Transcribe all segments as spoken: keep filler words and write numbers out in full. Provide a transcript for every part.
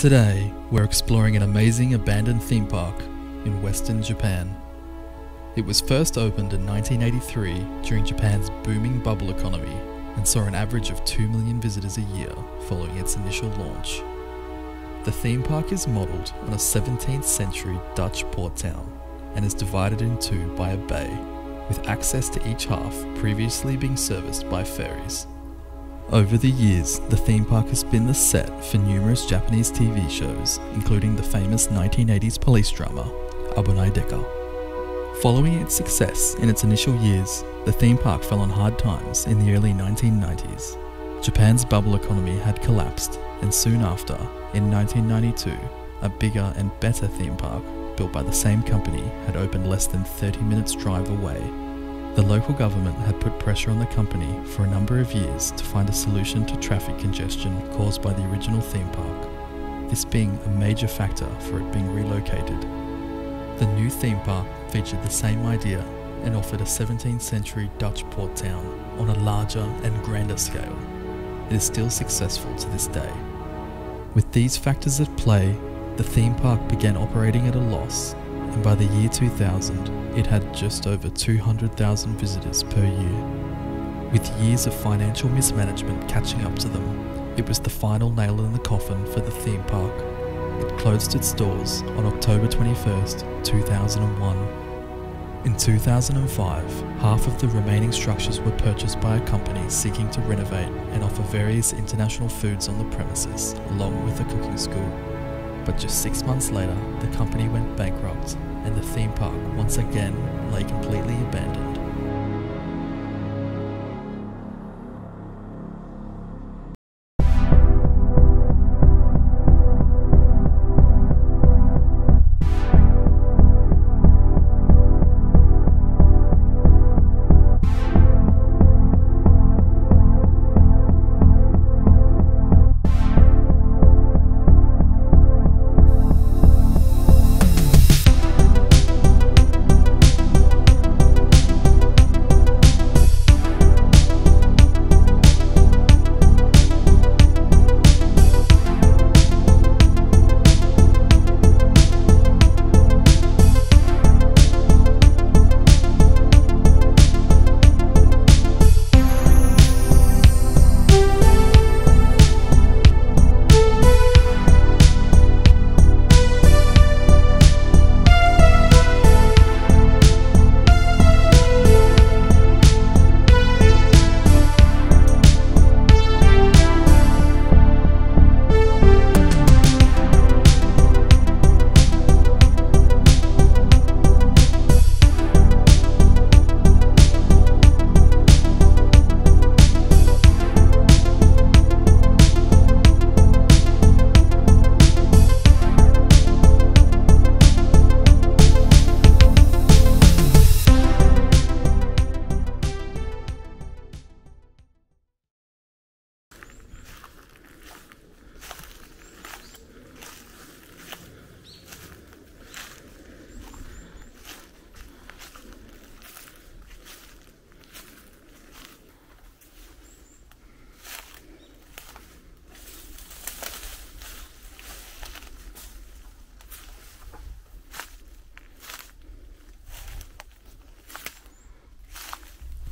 Today, we're exploring an amazing abandoned theme park in Western Japan. It was first opened in nineteen eighty-three during Japan's booming bubble economy and saw an average of two million visitors a year following its initial launch. The theme park is modelled on a seventeenth century Dutch port town and is divided in two by a bay, with access to each half previously being serviced by ferries. Over the years, the theme park has been the set for numerous Japanese T V shows, including the famous nineteen eighties police drama, Abunai Deka. Following its success in its initial years, the theme park fell on hard times in the early nineteen nineties. Japan's bubble economy had collapsed, and soon after, in nineteen ninety-two, a bigger and better theme park, built by the same company, had opened less than thirty minutes drive away. The local government had put pressure on the company for a number of years to find a solution to traffic congestion caused by the original theme park, this being a major factor for it being relocated. The new theme park featured the same idea and offered a seventeenth century Dutch port town on a larger and grander scale. It is still successful to this day. With these factors at play, the theme park began operating at a loss, and by the year two thousand, it had just over two hundred thousand visitors per year. With years of financial mismanagement catching up to them, it was the final nail in the coffin for the theme park. It closed its doors on October twenty-first, two thousand one. In two thousand five, half of the remaining structures were purchased by a company seeking to renovate and offer various international foods on the premises, along with a cooking school. But just six months later, the company went bankrupt and the theme park once again lay completely abandoned.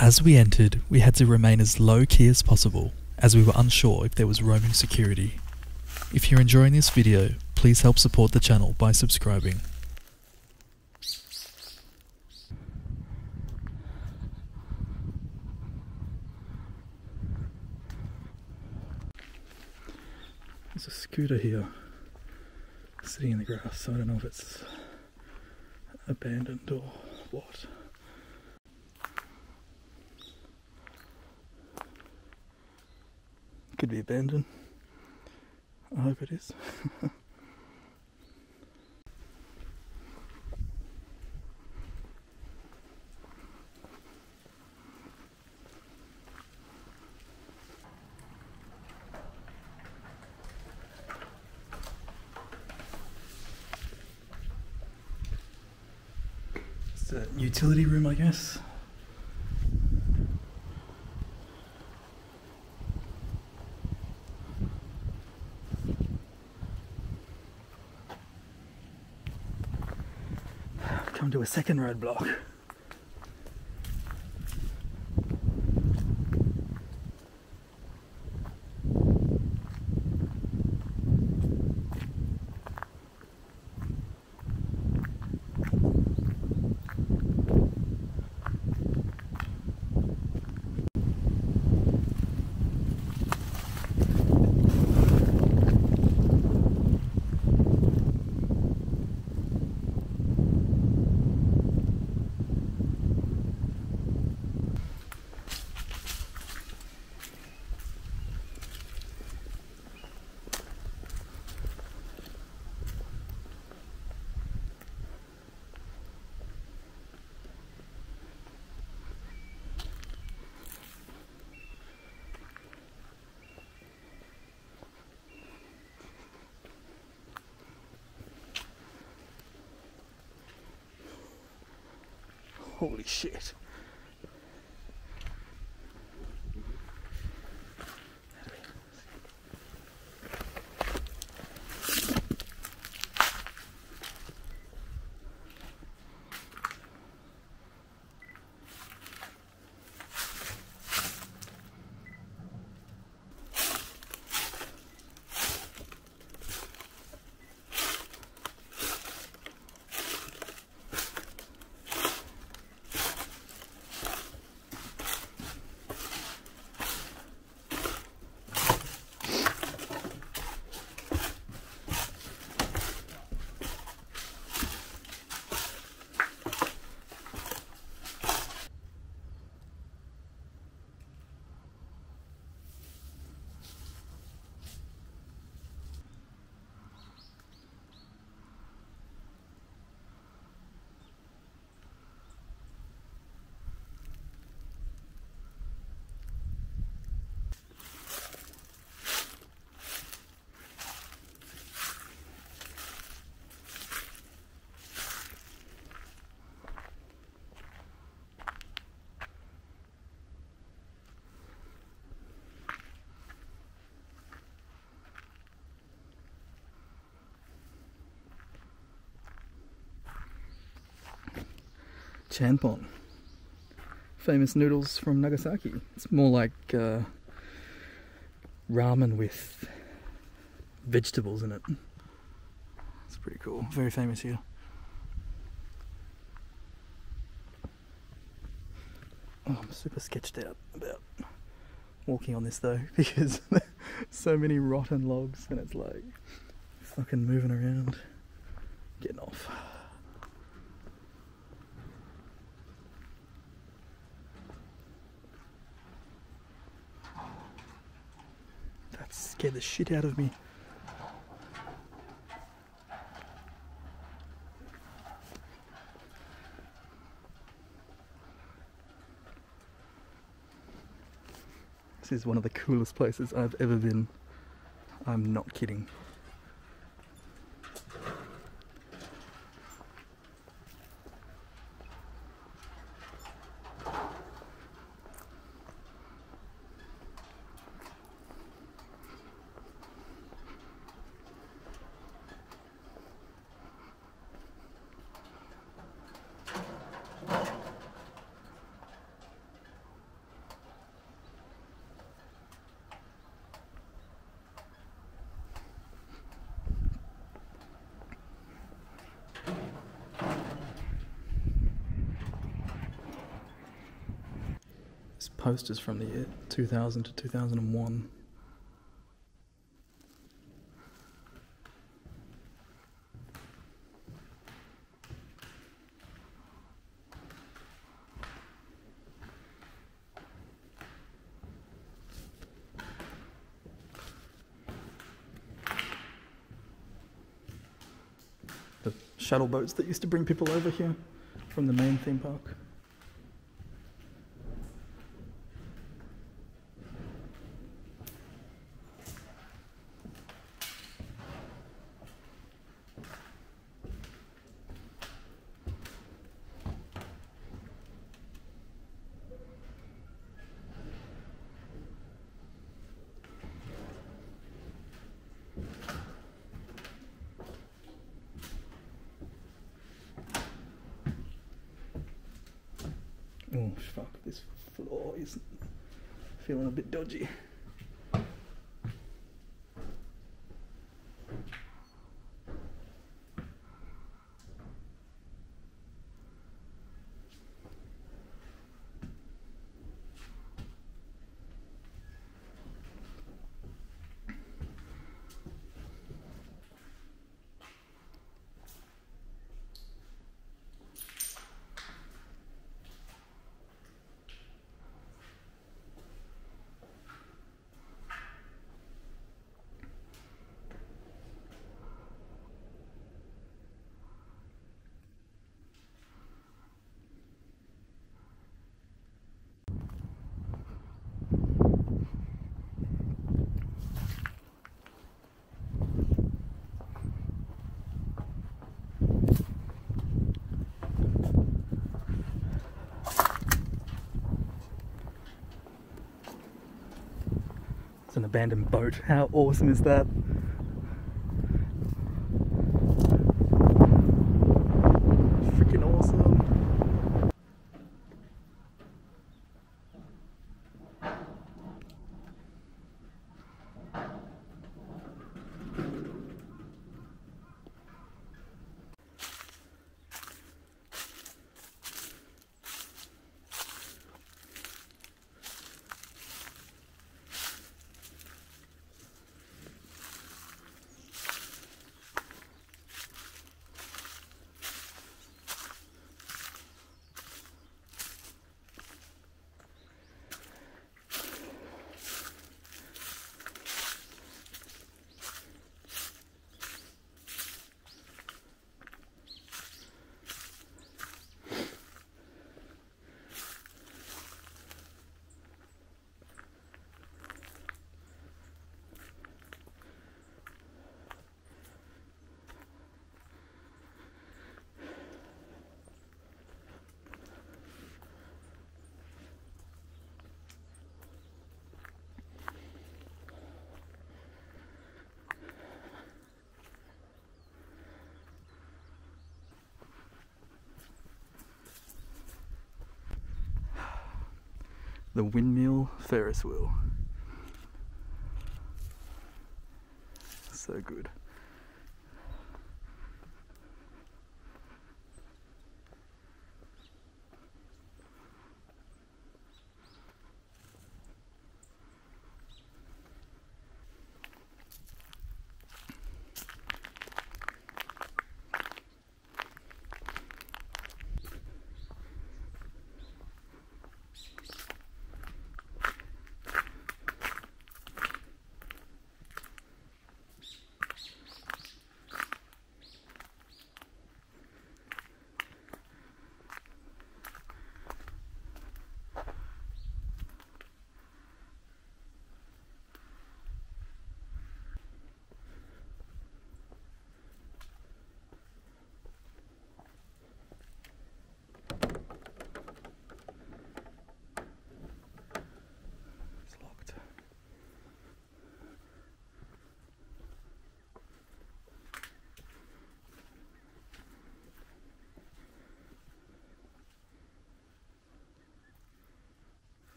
As we entered, we had to remain as low-key as possible, as we were unsure if there was roaming security. If you're enjoying this video, please help support the channel by subscribing. There's a scooter here, sitting in the grass, so I don't know if it's abandoned or what. Could be abandoned. I hope it is. It's a utility room, I guess. come to a second roadblock. Holy shit. Chanpon, famous noodles from Nagasaki. It's more like uh, ramen with vegetables in it. It's pretty cool, very famous here. Oh, I'm super sketched out about walking on this though, because there's so many rotten logs and it's like fucking moving around, getting off. Scared the shit out of me. This is one of the coolest places I've ever been. I'm not kidding. Posters from the year two thousand to two thousand one. The shuttle boats that used to bring people over here from the main theme park. fuck, this floor is feeling a bit dodgy. It's an abandoned boat. How awesome is that? Freaking awesome. The windmill Ferris wheel. So good.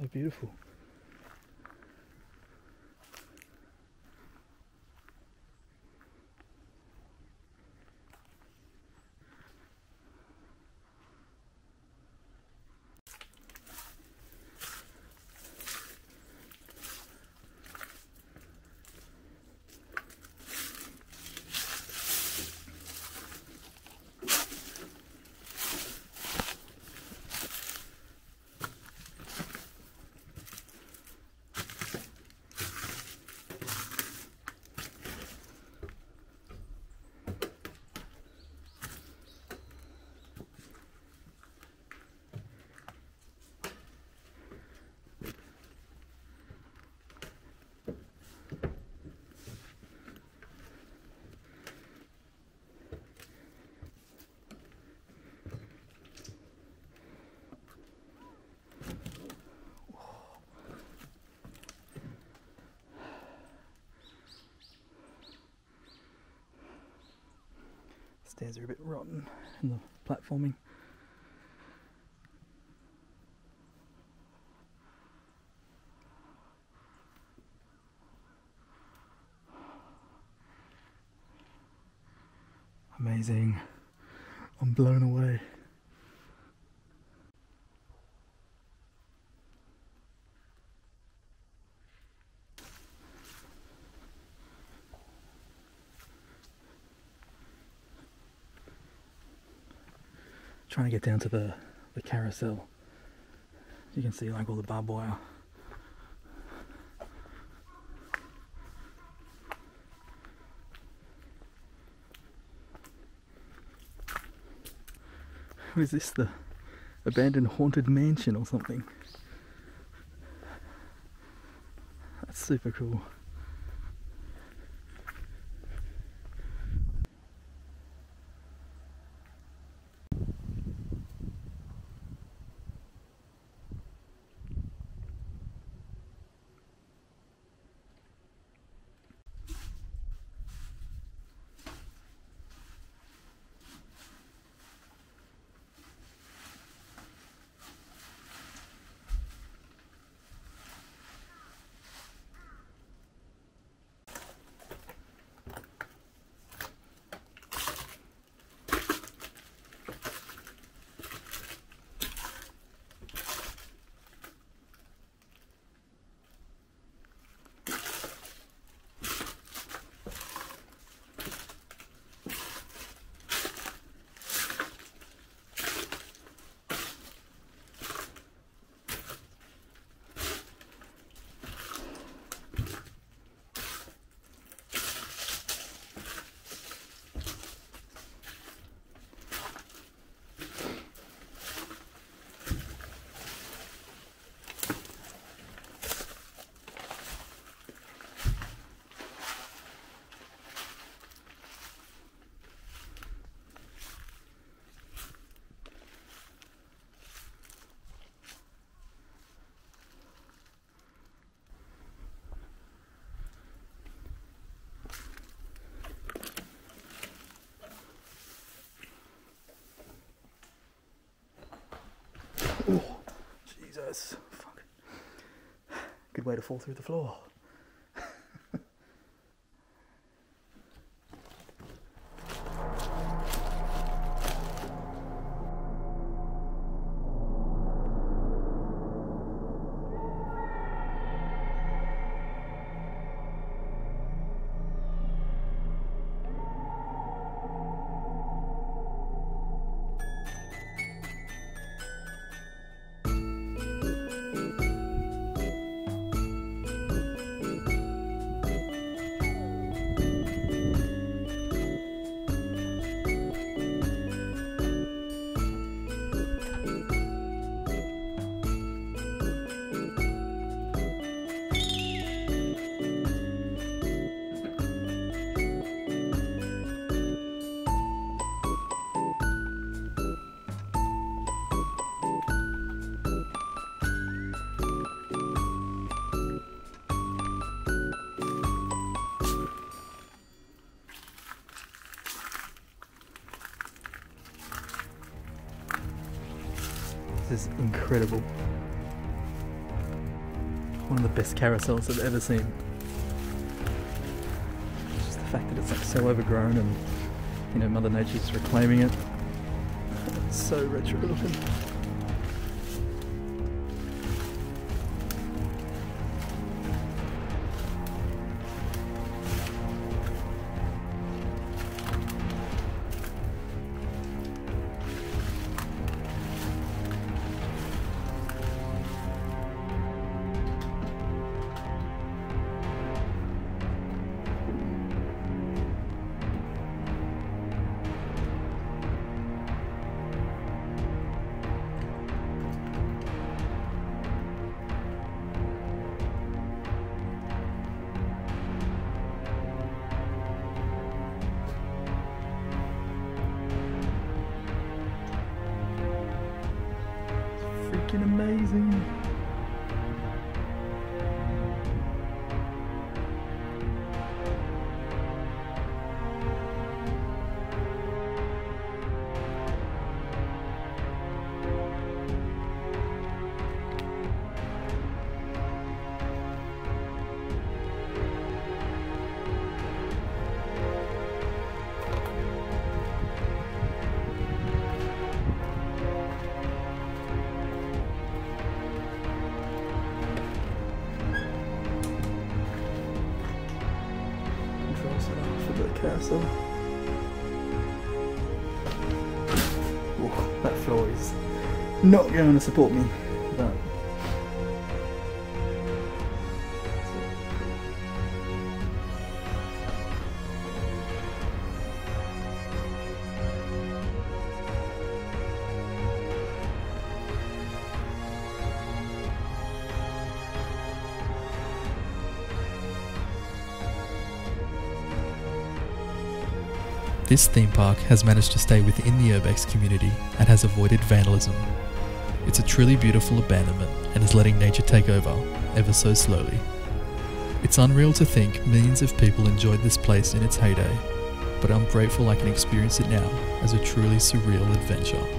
So beautiful. Stairs are a bit rotten and the platforming. amazing. I'm blown away. Trying to get down to the, the carousel. You can see like all the barbed wire. What is this, the abandoned haunted mansion or something? That's super cool. Oh, Jesus, fuck. Good way to fall through the floor. This is incredible. One of the best carousels I've ever seen. It's just the fact that it's like so overgrown and, you know, Mother Nature's reclaiming it. It's so retro looking. Amazing. castle. Ooh, that floor is not going to support me. But this theme park has managed to stay within the urbex community and has avoided vandalism. It's a truly beautiful abandonment and is letting nature take over, ever so slowly. It's unreal to think millions of people enjoyed this place in its heyday, but I'm grateful I can experience it now as a truly surreal adventure.